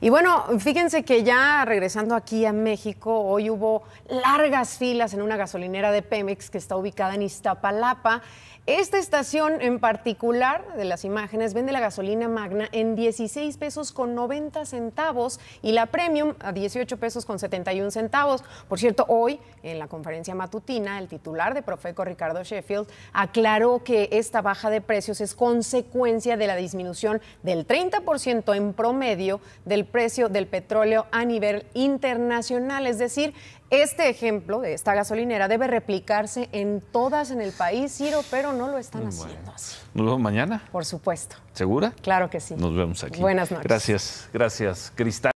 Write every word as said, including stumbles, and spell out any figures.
Y bueno, fíjense que ya regresando aquí a México, hoy hubo largas filas en una gasolinera de Pemex que está ubicada en Iztapalapa. Esta estación en particular, de las imágenes, vende la gasolina magna en dieciséis pesos con noventa centavos y la premium a dieciocho pesos con setenta y un centavos. Por cierto, hoy en la conferencia matutina, el titular de Profeco, Ricardo Sheffield, aclaró que esta baja de precios es consecuencia de la disminución del treinta por ciento en promedio del precio del petróleo a nivel internacional. Es decir, este ejemplo de esta gasolinera debe replicarse en todas en el país, Ciro, pero no lo están bueno. haciendo así. ¿Nos vemos mañana? Por supuesto. ¿Segura? Claro que sí. Nos vemos aquí. Buenas noches. Gracias, gracias, Cristal.